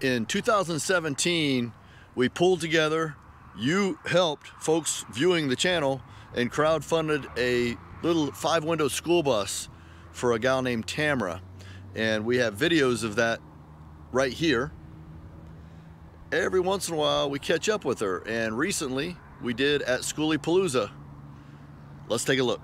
in 2017, we pulled together, you helped folks viewing the channel, and crowdfunded a little 5-window school bus for a gal named Tamra. And we have videos of that right here. Every once in a while, we catch up with her, and recently, we did at Skoolie Palooza. Let's take a look.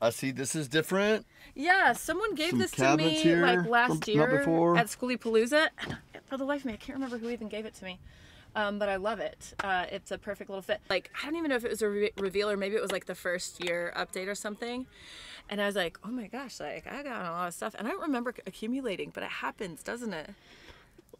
I see this is different. Yeah, someone gave this to me here, like last year at Skoolie Palooza. For the life of me, I can't remember who even gave it to me. But I love it. It's a perfect little fit. Like, I don't even know if it was a reveal or maybe it was like the first year update or something. And I was like, oh my gosh, like I got a lot of stuff. And I don't remember accumulating, but it happens, doesn't it?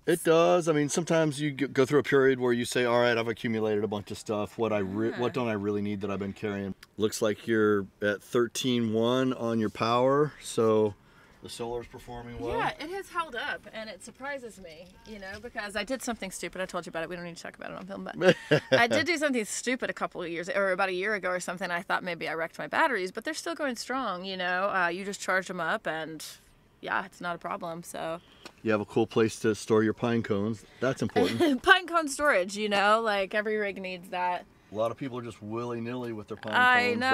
It does. I mean, sometimes you go through a period where you say, all right, I've accumulated a bunch of stuff. What don't I really need that I've been carrying? Looks like you're at 13.1 on your power, so the solar's performing well. Yeah, it has held up, and it surprises me, you know, because I did something stupid. I told you about it. We don't need to talk about it on film, but I did do something stupid a couple of years, or about a year ago or something. I thought maybe I wrecked my batteries, but they're still going strong, you know. You just charge them up, and yeah, it's not a problem, so. You have a cool place to store your pine cones. That's important. Pine cone storage, you know, like every rig needs that. A lot of people are just willy-nilly with their pine cones, know.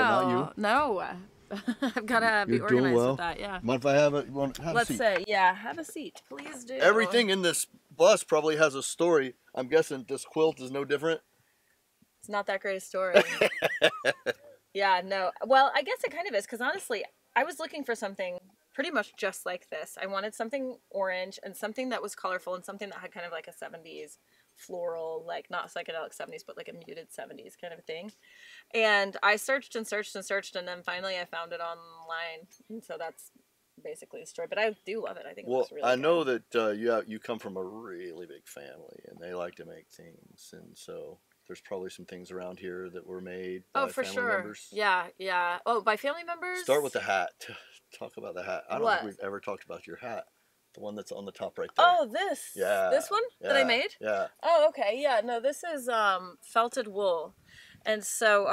But not you. No, I've got to be organized with that, yeah. Mind if I have a, let's say, yeah, have a seat, please do. Everything in this bus probably has a story. I'm guessing this quilt is no different. It's not that great a story. Yeah, no. Well, I guess it kind of is, because honestly, I was looking for something pretty much just like this. I wanted something orange and something that was colorful and something that had kind of like a 70s floral, like not psychedelic 70s, but like a muted 70s kind of thing. And I searched and searched and searched, and then finally I found it online. And so that's basically the story, but I do love it. I think it's really good. I know that you come from a really big family and they like to make things. And so there's probably some things around here that were made by family members. Yeah, yeah. Oh, by family members? Start with the hat. Talk about the hat. I don't think we've ever talked about your hat. The one that's on the top right there. Oh, this? Yeah. This one that I made? Yeah. Oh, okay. Yeah, no, this is felted wool. And so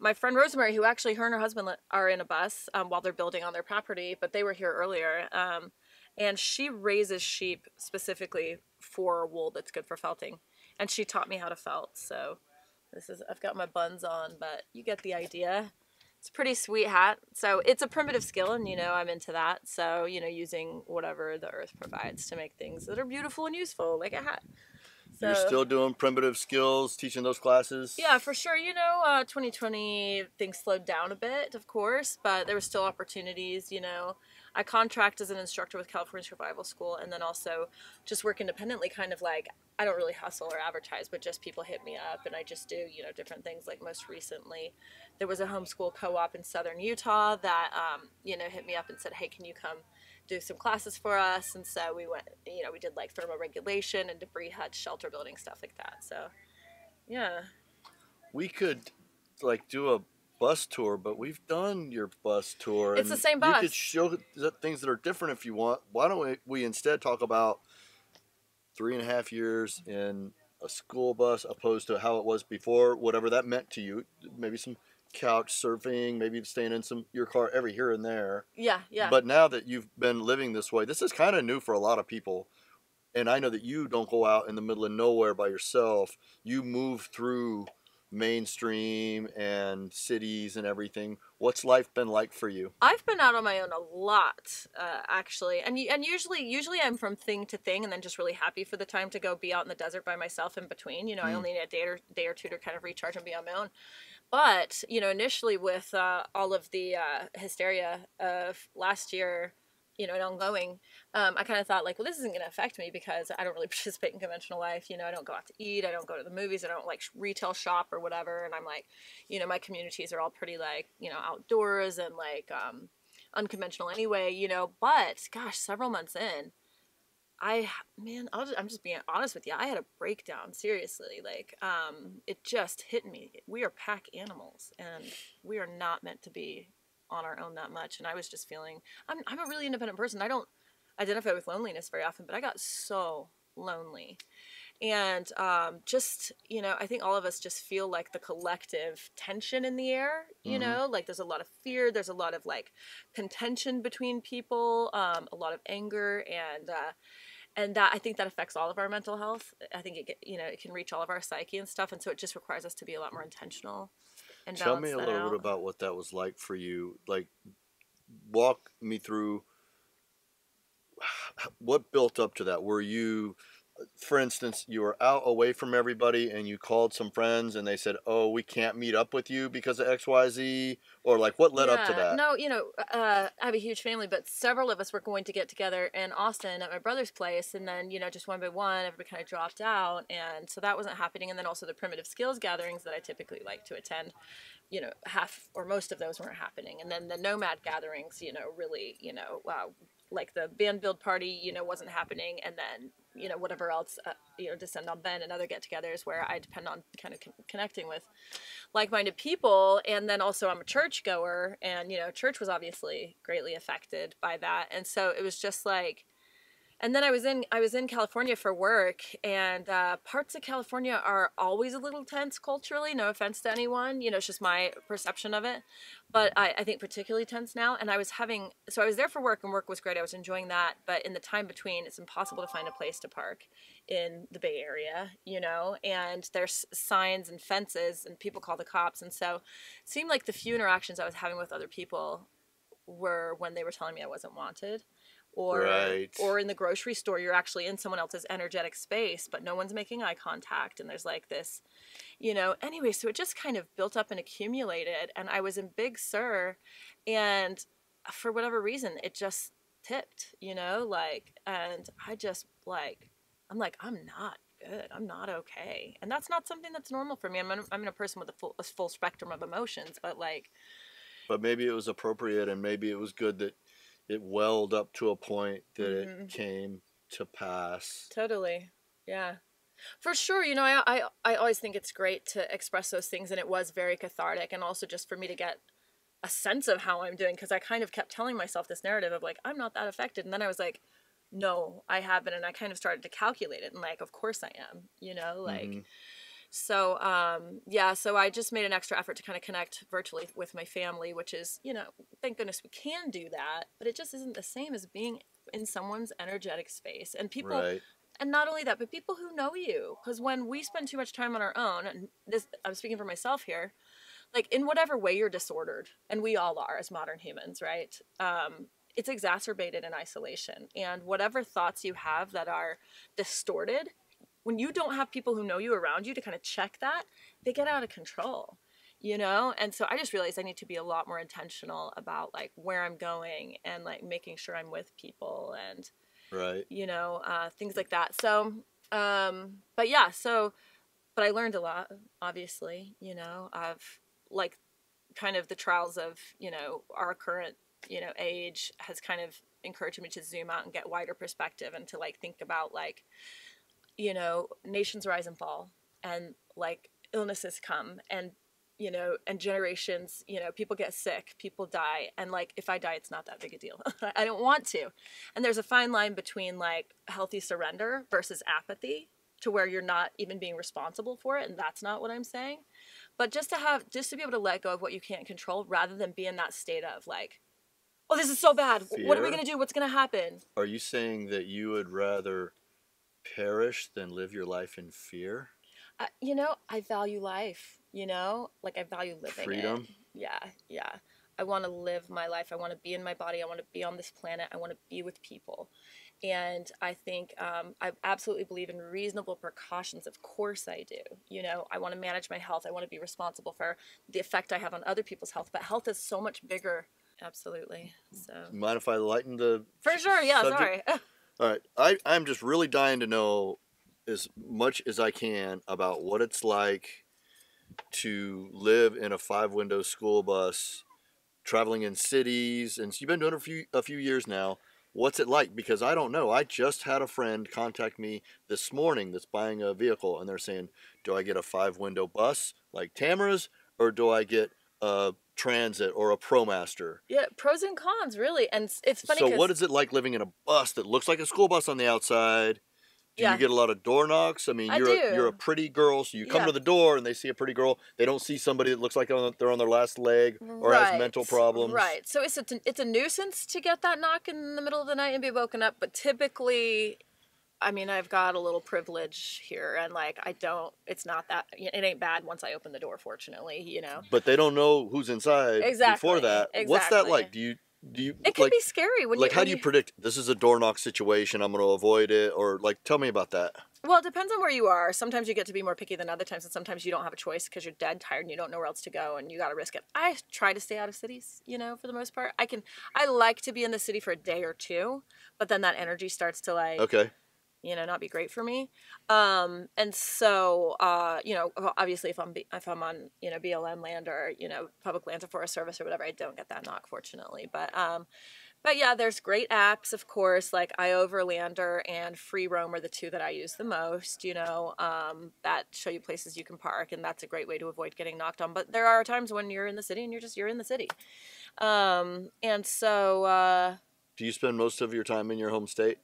my friend Rosemary, who actually her and her husband are in a bus while they're building on their property, but they were here earlier, and she raises sheep specifically for wool that's good for felting. And she taught me how to felt, so this is, I've got my buns on, but you get the idea. It's a pretty sweet hat. So it's a primitive skill, and you know, I'm into that. So, you know, using whatever the earth provides to make things that are beautiful and useful, like a hat. So, you're still doing primitive skills, teaching those classes? Yeah, for sure. You know, 2020, things slowed down a bit, of course, but there were still opportunities, you know. I contract as an instructor with California Survival School, and then also just work independently, kind of like, I don't really hustle or advertise, but just people hit me up, and I just do, you know, different things. Like most recently, there was a homeschool co-op in southern Utah that, you know, hit me up and said, hey, can you come do some classes for us? And so we went, you know, we did like thermoregulation and debris huts, shelter building, stuff like that. So, yeah. We could like do a bus tour, but we've done your bus tour. It's the same bus. You could show things that are different if you want. Why don't we instead talk about 3.5 years in a school bus opposed to how it was before, whatever that meant to you. Maybe some couch surfing, maybe staying in your car every here and there. Yeah, yeah. But now that you've been living this way, this is kind of new for a lot of people. And I know that you don't go out in the middle of nowhere by yourself. You move through mainstream and cities and everything. What's life been like for you? I've been out on my own a lot, actually, and usually I'm from thing to thing, and then just really happy for the time to go be out in the desert by myself in between. You know, I only need a day or two to kind of recharge and be on my own. But you know, initially with all of the hysteria of last year, you know, and ongoing, I kind of thought like, well, this isn't going to affect me because I don't really participate in conventional life. You know, I don't go out to eat. I don't go to the movies. I don't like retail shop or whatever. And I'm like, you know, my communities are all pretty like, you know, outdoors and like unconventional anyway, you know, but gosh, several months in, I'm just being honest with you. I had a breakdown, seriously. Like, it just hit me. We are pack animals and we are not meant to be on our own that much. And I was just feeling, I'm a really independent person. I don't identify with loneliness very often, but I got so lonely. And just, you know, I think all of us just feel like the collective tension in the air, you mm-hmm. know, like there's a lot of fear. There's a lot of like contention between people, a lot of anger. And that, I think that affects all of our mental health. I think it, you know, it can reach all of our psyche and stuff. And so it just requires us to be a lot more intentional and balance that out. Tell me a little bit about what that was like for you. Like, walk me through what built up to that. Were you... For instance, you were out away from everybody and you called some friends and they said, oh, we can't meet up with you because of XYZ, or like what led up to that? No, you know, I have a huge family, but several of us were going to get together in Austin at my brother's place. And then, you know, just one by one, everybody kind of dropped out. And so that wasn't happening. And then also the primitive skills gatherings that I typically like to attend, you know, half or most of those weren't happening. And then the nomad gatherings, you know, really, you know, like the band build party, you know, wasn't happening. And then, you know, whatever else, you know, Descend on Ben and other get-togethers where I depend on kind of connecting with like-minded people. And then also I'm a churchgoer, and, you know, church was obviously greatly affected by that. And so it was just like, and then I was in California for work, and parts of California are always a little tense culturally. No offense to anyone, you know, it's just my perception of it. But I think particularly tense now. And so I was there for work, and work was great. I was enjoying that. But in the time between, it's impossible to find a place to park in the Bay Area, you know, and there's signs and fences and people call the cops. And so it seemed like the few interactions I was having with other people were when they were telling me I wasn't wanted. Or, right. or in the grocery store, you're actually in someone else's energetic space, but no one's making eye contact. And there's like this, you know, anyway, so it just kind of built up and accumulated. And I was in Big Sur, and for whatever reason, it just tipped, you know, like, and I just like, I'm not good. I'm not okay. And that's not something that's normal for me. I'm a person with a full spectrum of emotions, but like. But maybe it was appropriate, and maybe it was good that it welled up to a point that mm-hmm. it came to pass. Totally. Yeah. For sure. You know, I always think it's great to express those things, and it was very cathartic, and also just for me to get a sense of how I'm doing, because I kind of kept telling myself this narrative of like, I'm not that affected. And then I was like, no, I haven't. And I kind of started to calculate it, and like, of course I am, you know, like, mm-hmm. So, yeah, so I just made an extra effort to kind of connect virtually with my family, which is, you know, thank goodness we can do that, but it just isn't the same as being in someone's energetic space. And people, right. and not only that, but people who know you, because when we spend too much time on our own, and this, I'm speaking for myself here, like in whatever way you're disordered, and we all are as modern humans, right? It's exacerbated in isolation, and whatever thoughts you have that are distorted, when you don't have people who know you around you to kind of check that, they get out of control, you know? And so I just realized I need to be a lot more intentional about like where I'm going and like making sure I'm with people and, right. you know, things like that. So, but yeah, so, but I learned a lot, obviously, you know, of like kind of the trials of, you know, our current, you know, age has kind of encouraged me to zoom out and get wider perspective and to like think about like, you know, nations rise and fall, and like illnesses come, and, you know, and generations, you know, people get sick, people die. And like, if I die, it's not that big a deal. I don't want to. And there's a fine line between like healthy surrender versus apathy, to where you're not even being responsible for it. And that's not what I'm saying, but just to be able to let go of what you can't control, rather than be in that state of like, oh, this is so bad. Fear? What are we going to do? What's going to happen? Are you saying that you would rather perish than live your life in fear? You know, I value life, you know, like I value living. Freedom. It. Yeah. Yeah. I want to live my life. I want to be in my body. I want to be on this planet. I want to be with people. And I think, I absolutely believe in reasonable precautions. Of course I do. You know, I want to manage my health. I want to be responsible for the effect I have on other people's health, but health is so much bigger. Absolutely. So mind if I lighten the for sure. Yeah. Subject? Sorry. All right, I'm just really dying to know as much as I can about what it's like to live in a 5-window school bus, traveling in cities, and so you've been doing it a few years now. What's it like? Because I don't know. I just had a friend contact me this morning that's buying a vehicle, and they're saying, do I get a 5-window bus like Tamra's, or do I get a Transit or a ProMaster? Yeah, pros and cons, really. And it's funny. So what is it like living in a bus that looks like a school bus on the outside Do you get a lot of door knocks? I mean, you're a pretty girl, so you come to the door and they see a pretty girl. They don't see somebody that looks like they're on their last leg or has mental problems. Right. So it's a nuisance to get that knock in the middle of the night and be woken up. But typically, I mean, I've got a little privilege here, and like it's not that, it ain't bad once I open the door, fortunately, you know. But they don't know who's inside before that. Exactly. What's that like? Do you It can be scary when how do you predict this is a door knock situation, I'm going to avoid it, or tell me about that? Well, it depends on where you are. Sometimes you get to be more picky than other times, and sometimes you don't have a choice because you're dead tired and you don't know where else to go, and you got to risk it. I try to stay out of cities, you know, for the most part. I like to be in the city for a day or two, but then that energy starts to you know, not be great for me. And so, you know, obviously if I'm on, you know, BLM land or, you know, public lands or Forest Service or whatever, I don't get that knock, fortunately. But yeah, there's great apps, of course, like iOverlander and Free Roam are the two that I use the most, you know, that show you places you can park, and that's a great way to avoid getting knocked on. But there are times when you're in the city and you're in the city. And so, do you spend most of your time in your home state?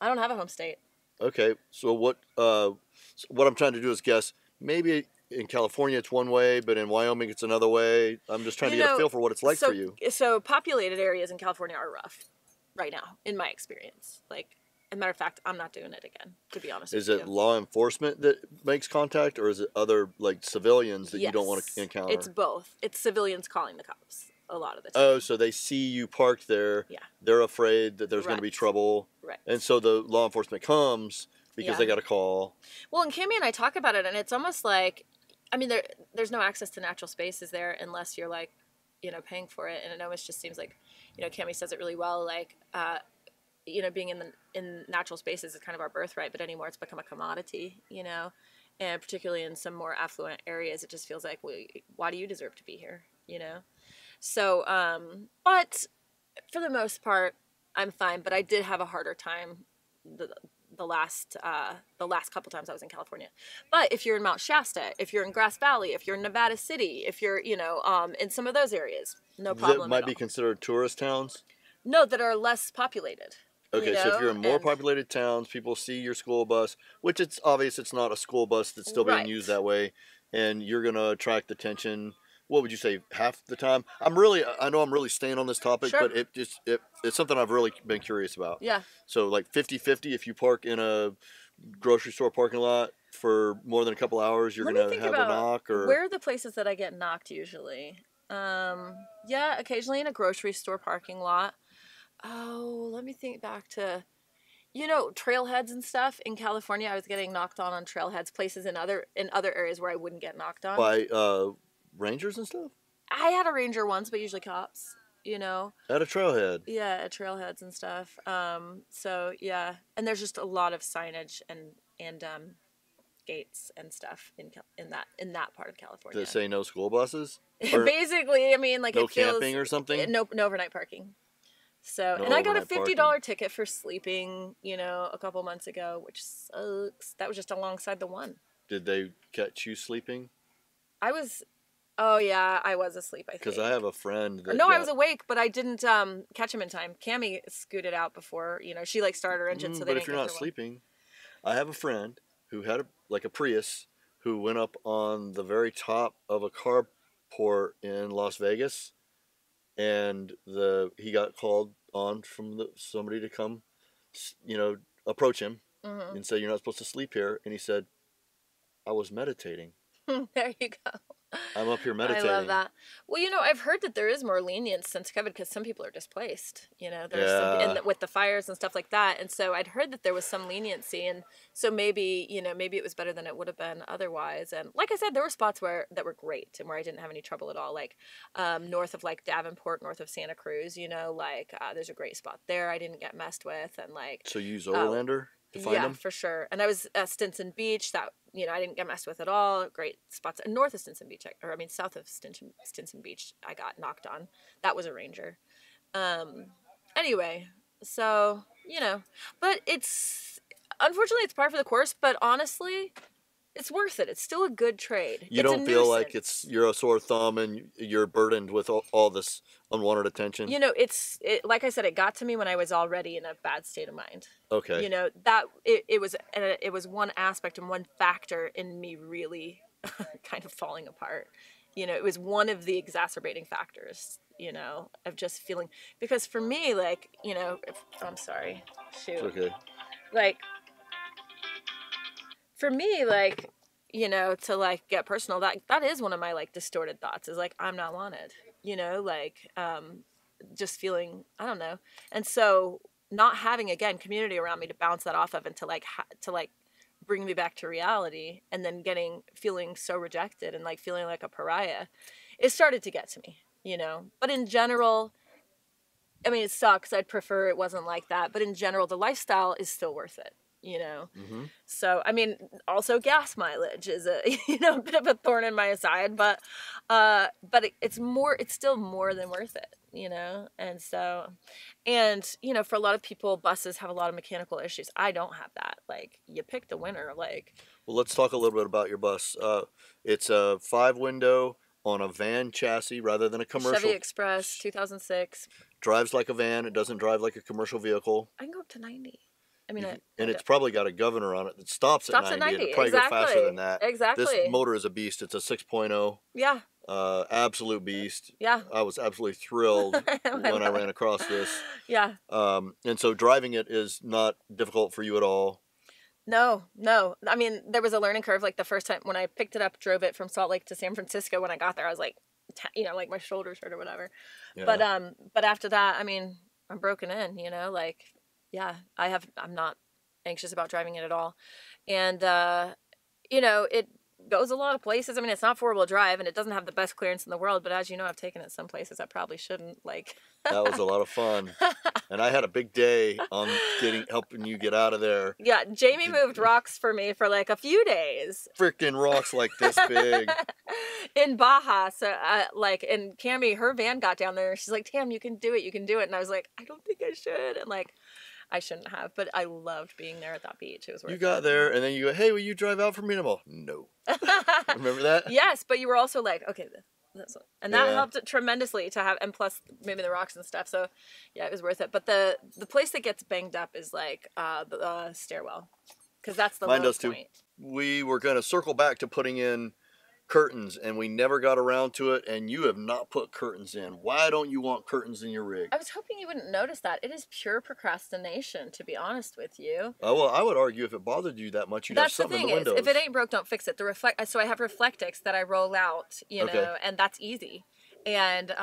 I don't have a home state. Okay, so what I'm trying to do is guess. Maybe in California it's one way, but in Wyoming it's another way. I'm just trying to get a feel for what it's like for you. So populated areas in California are rough right now, in my experience. Like, as a matter of fact, I'm not doing it again, to be honest with you. Is it law enforcement that makes contact, or is it other, like, civilians that you don't want to encounter? It's both. It's civilians calling the cops a lot of the time. Oh, so they see you parked there. Yeah. They're afraid that there's going to be trouble. Right. And so the law enforcement comes because they got a call. Well, and Cami and I talk about it, and it's almost like, I mean, there's no access to natural spaces there unless you're, like, you know, paying for it. And it almost just seems like, you know, Cami says it really well, like, you know, being in natural spaces is kind of our birthright, but anymore it's become a commodity, you know. And particularly in some more affluent areas, it just feels like, well, why do you deserve to be here, you know? So, but for the most part, I'm fine, but I did have a harder time the last couple times I was in California. But if you're in Mount Shasta, if you're in Grass Valley, if you're in Nevada City, if you're, you know, in some of those areas, no problem at all. That might be considered tourist towns? No, that are less populated. Okay, you know? So if you're in more populated towns, people see your school bus, which it's obvious it's not a school bus that's still being used that way, and you're going to attract attention. What would you say, half the time? I know I'm really staying on this topic, but it's something I've really been curious about. Yeah. So like 50-50, if you park in a grocery store parking lot for more than a couple hours, you're going to have a knock? Or where are the places that I get knocked usually? Yeah, occasionally in a grocery store parking lot. Oh, let me think back to, you know, trailheads and stuff. In California, I was getting knocked on trailheads, places in other areas where I wouldn't get knocked on. By, rangers and stuff? I had a ranger once, but usually cops, you know. At a trailhead? Yeah, at trailheads and stuff. So, yeah. And there's just a lot of signage and gates and stuff in that part of California. They say no school buses? Basically, I mean, like, no camping or something? No overnight parking. So, and I got a $50 ticket for sleeping, you know, a couple months ago, which sucks. That was just alongside the one. Did they catch you sleeping? Oh, yeah, I was asleep, I think. Because I have a friend that... No, I was awake, but I didn't catch him in time. Cami scooted out before, you know, she, like, started her engine, so they didn't... But if you're not sleeping... I have a friend who had, a Prius, who went up on the very top of a carport in Las Vegas, and he got called on from somebody to come, you know, approach him and say, you're not supposed to sleep here. And he said, I was meditating. There you go. I'm up here meditating. I love that. Well, you know, I've heard that there is more lenience since COVID because some people are displaced, you know, and with the fires and stuff like that. And so I'd heard that there was some leniency. And so maybe, you know, maybe it was better than it would have been otherwise. And like I said, there were spots that were great and where I didn't have any trouble at all. Like north of like Davenport, north of Santa Cruz, you know, like there's a great spot there I didn't get messed with. And like. So you use iOverlander to find them? Yeah, for sure. And I was at Stinson Beach that. You know, I didn't get messed with at all. Great spots. North of Stinson Beach, south of Stinson Beach, I got knocked on. That was a ranger. Anyway, so, you know. But unfortunately, it's par for the course. But honestly, it's worth it. It's still a good trade. You don't feel like it's you're a sore thumb and you're burdened with all this unwanted attention. You know, like I said, it got to me when I was already in a bad state of mind. Okay. You know, that it was one aspect and one factor in me really kind of falling apart. You know, it was one of the exacerbating factors, you know, of just feeling, because for me, like, you know, I'm sorry. Shoot. It's okay. Like, for me, like, you know, to like get personal, that is one of my like distorted thoughts is like, I'm not wanted, you know, like, just feeling, I don't know. And so not having, again, community around me to bounce that off of and to bring me back to reality, and then feeling so rejected and like feeling like a pariah, it started to get to me, you know, but in general, I mean, it sucks. I'd prefer it wasn't like that, but in general, the lifestyle is still worth it. You know, mm-hmm. So, I mean, also gas mileage is a, you know, a bit of a thorn in my side, but it's still more than worth it, you know? And so, and you know, for a lot of people, buses have a lot of mechanical issues. I don't have that. Like, you pick the winner, like. Well, let's talk a little bit about your bus. It's a 5-window on a van chassis rather than a commercial. Chevy Express, 2006. Drives like a van. It doesn't drive like a commercial vehicle. I can go up to 90. I mean, it's probably got a governor on it that stops at 90. It'll probably go faster than that. Exactly. This motor is a beast. It's a 6.0. Yeah. Absolute beast. Yeah. I was absolutely thrilled when I ran across this. Yeah. And so driving it is not difficult for you at all. No. I mean, there was a learning curve. Like the first time when I picked it up, drove it from Salt Lake to San Francisco. When I got there, I was like, you know, like my shoulders hurt or whatever. Yeah. But after that, I mean, I'm broken in. You know, like. Yeah, I'm not anxious about driving it at all. And, you know, it goes a lot of places. I mean, it's not 4-wheel drive and it doesn't have the best clearance in the world, but as you know, I've taken it some places I probably shouldn't, like. That was a lot of fun. And I had a big day on helping you get out of there. Yeah, Jamie moved rocks for me for like a few days. Freaking rocks like this big. In Baja, so and Cami, her van got down there. She's like, Tam, you can do it. And I was like, I don't think I should. And like. I shouldn't have, but I loved being there at that beach. It was worth it. You got there, and then you go, hey, will you drive out for me? And I'm all, no. Remember that? Yes, but you were also like, okay, this one. And that helped it tremendously to have, and plus maybe the rocks and stuff. So, yeah, it was worth it. But the place that gets banged up is like the stairwell, because that's the lowest point. Mine does too. We were going to circle back to putting in curtains, and we never got around to it, and you have not put curtains in. Why don't you want curtains in your rig? I was hoping you wouldn't notice that. It is pure procrastination, to be honest with you. Oh, well, I would argue if it bothered you that much, you'd have something in the windows. If it ain't broke, don't fix it. So I have Reflectix that I roll out, you know, and that's easy. And,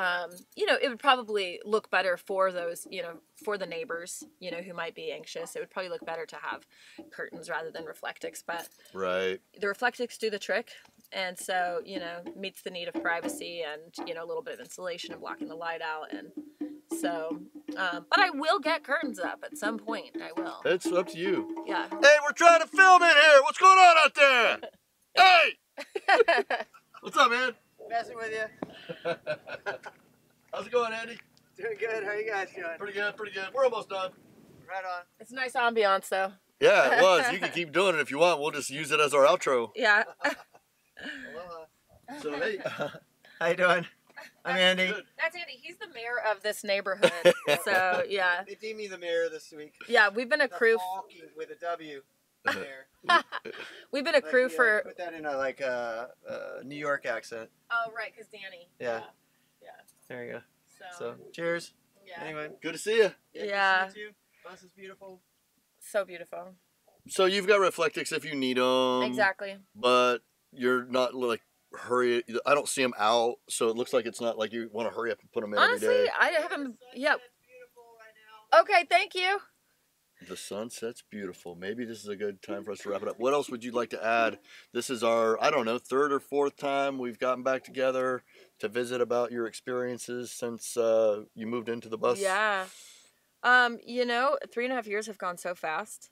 you know, it would probably look better for those, you know, for the neighbors, you know, who might be anxious. It would probably look better to have curtains rather than Reflectix, but right. The Reflectix do the trick. And so, you know, meets the need of privacy and, you know, a little bit of insulation and blocking the light out. And so, but I will get curtains up at some point. I will. It's up to you. Yeah. Hey, we're trying to film in here. What's going on out there? Hey! What's up, man? Messing with you. How's it going, Andy? Doing good. How are you guys doing? Pretty good. We're almost done. Right on. It's a nice ambiance, though. Yeah, it was. You can keep doing it if you want. We'll just use it as our outro. Yeah. Aloha. So, hey. How you doing? I'm Andy. Good. That's Andy. He's the mayor of this neighborhood. So, yeah. They deemed me the mayor this week. Yeah, we've been a crew. Walking with a W. We've been a crew for. Put that in a like New York accent. Oh right, because Danny. Yeah. There you go. So cheers. Yeah. Anyway, good to see you. Yeah. Good to see you too. Bus is beautiful. So beautiful. So you've got Reflectix if you need them. Exactly. But you're not like hurry. I don't see them out, so it looks like it's not like you want to hurry up and put them in. Honestly, every day. I haven't. Yep. Beautiful right now. Okay. Thank you. The sunset's beautiful. Maybe this is a good time for us to wrap it up. What else would you like to add? This is our, I don't know, third or fourth time we've gotten back together to visit about your experiences since you moved into the bus. Yeah. You know, 3.5 years have gone so fast.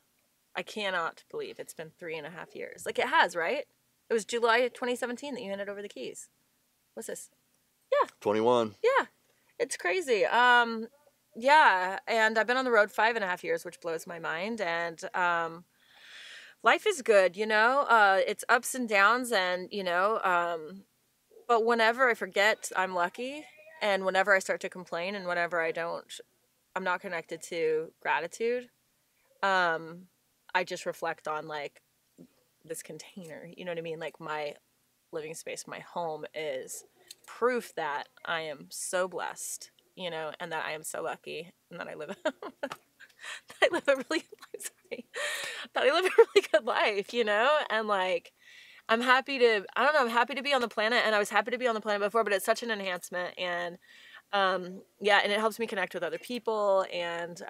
I cannot believe it's been 3.5 years. Like it has, right? It was July 2017 that you handed over the keys. What's this? Yeah. 21. Yeah. It's crazy. Yeah, and I've been on the road 5.5 years, which blows my mind. And life is good, you know, it's ups and downs, and, you know, but whenever I forget I'm lucky, and whenever I start to complain, and whenever I don't, I'm not connected to gratitude, I just reflect on, like, this container, you know what I mean? Like, my living space, my home is proof that I am so blessed, you know, and that I am so lucky, and that I live I live a really good life, you know, and, like, I'm happy to, I don't know, I'm happy to be on the planet, and I was happy to be on the planet before, but it's such an enhancement, and, yeah, and it helps me connect with other people, and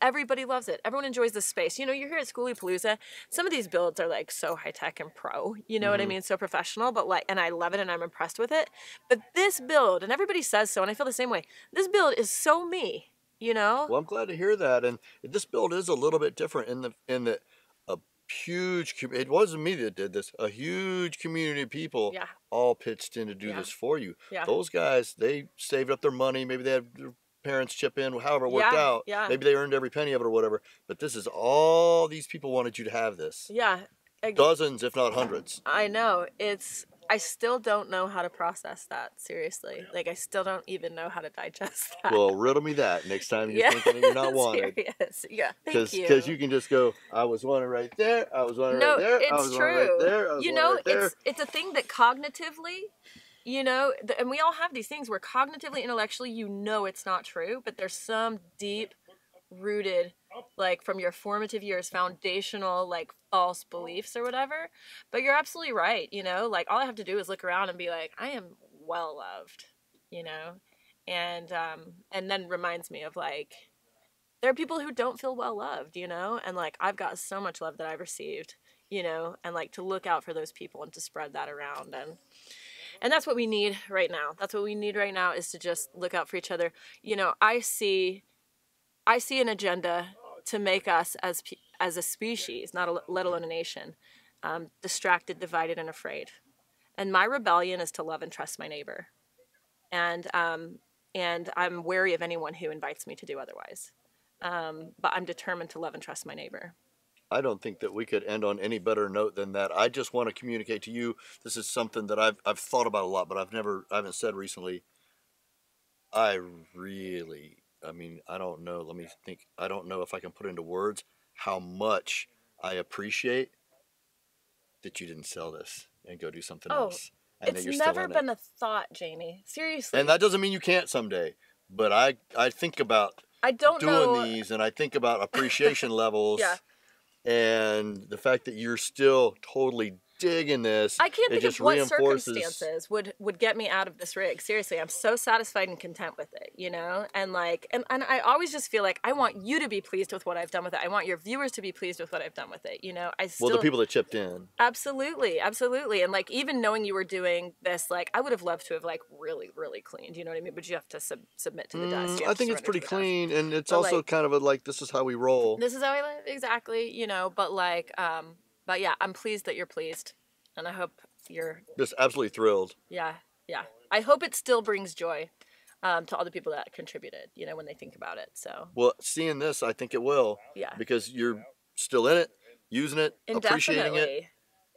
everybody loves it. Everyone enjoys the space. You know, you're here at Skoolie Palooza. Some of these builds are, like, so high-tech and pro, you know what I mean? So professional, but, like, and I love it, and I'm impressed with it. But this build, and everybody says so, and I feel the same way, this build is so me, you know? Well, I'm glad to hear that, and this build is a little bit different in that a huge, it wasn't me that did this, a huge community of people all pitched in to do this for you. Yeah. Those guys, they saved up their money, maybe they had their parents chip in, however it worked out, maybe they earned every penny of it or whatever, but this is all these people wanted you to have this. Yeah. Dozens, if not hundreds. I know, it's... I still don't know how to process that, seriously. Like, I still don't even know how to digest that. Well, riddle me that next time you're thinking you're not wanted. Serious. Yeah, thank you. Because you can just go, I was wanted right there, I was wanted right there, I was wanted right there, I was wanted right there. You know, it's a thing that cognitively, you know, and we all have these things where cognitively, intellectually, you know it's not true, but there's some deep rooted, like, from your formative years, foundational, like, false beliefs or whatever. But you're absolutely right, you know, like, all I have to do is look around and be like, I am well loved, you know, and then reminds me of, like, there are people who don't feel well loved, you know, and, like, I've got so much love that I've received, you know, and, like, to look out for those people and to spread that around. And that's what we need right now. That's what we need right now, is to just look out for each other. You know, I see an agenda to make us as a species, let alone a nation, distracted, divided, and afraid. And my rebellion is to love and trust my neighbor. And I'm wary of anyone who invites me to do otherwise. But I'm determined to love and trust my neighbor. I don't think that we could end on any better note than that. I just want to communicate to you, this is something that I've thought about a lot, but I haven't said recently. I don't know. Let me think. I don't know if I can put into words how much I appreciate that you didn't sell this and go do something else. And it's never been a thought, Jamie. Seriously. And that doesn't mean you can't someday. But I think about these, and I think about appreciation levels. Yeah. And the fact that you're still totally digging this. I can't think of what circumstances would get me out of this rig. Seriously, I'm so satisfied and content with it, you know? And, like, and I always just feel like I want you to be pleased with what I've done with it. I want your viewers to be pleased with what I've done with it, you know? Well, the people that chipped in. Absolutely, absolutely. And, like, even knowing you were doing this, like, I would have loved to have, like, really, really cleaned, you know what I mean? But you have to submit to the dust. I think it's pretty clean, and it's also, like, kind of a, like, this is how we roll. This is how I live, exactly, you know? But, like, but yeah, I'm pleased that you're pleased, and I hope you're just absolutely thrilled. Yeah, yeah. I hope it still brings joy to all the people that contributed, you know, when they think about it. So, well, seeing this, I think it will. Yeah. Because you're still in it, using it, appreciating it.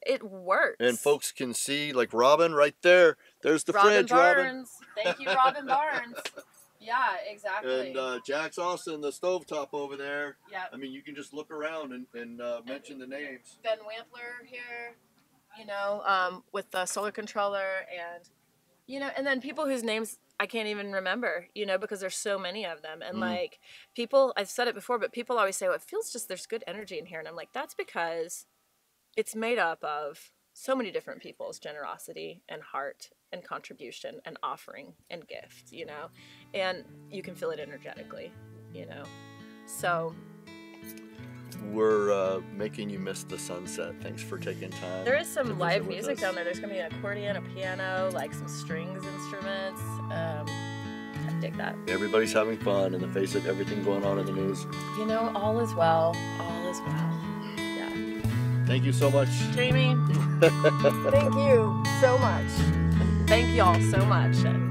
It works. And folks can see, like, Robin right there. There's the fridge, Robin. Thank you, Robin Barnes. Yeah, exactly. And Jack Austin, the stovetop over there. Yeah. I mean, you can just look around and mention the names. Ben Wampler here, you know, with the solar controller, and, you know, and then people whose names I can't even remember, you know, because there's so many of them. And like, people, I've said it before, but people always say, well, it feels just there's good energy in here. And I'm like, that's because it's made up of so many different people's generosity and heart and contribution and offering and gift, you know, and you can feel it energetically, you know. So we're making you miss the sunset. Thanks for taking time. There is some live music down there. There's gonna be an accordion, a piano, like some strings instruments. I dig that. Everybody's having fun in the face of everything going on in the news. You know, all is well. All is well. Thank you so much, Jamie. Thank you so much. Thank y'all so much.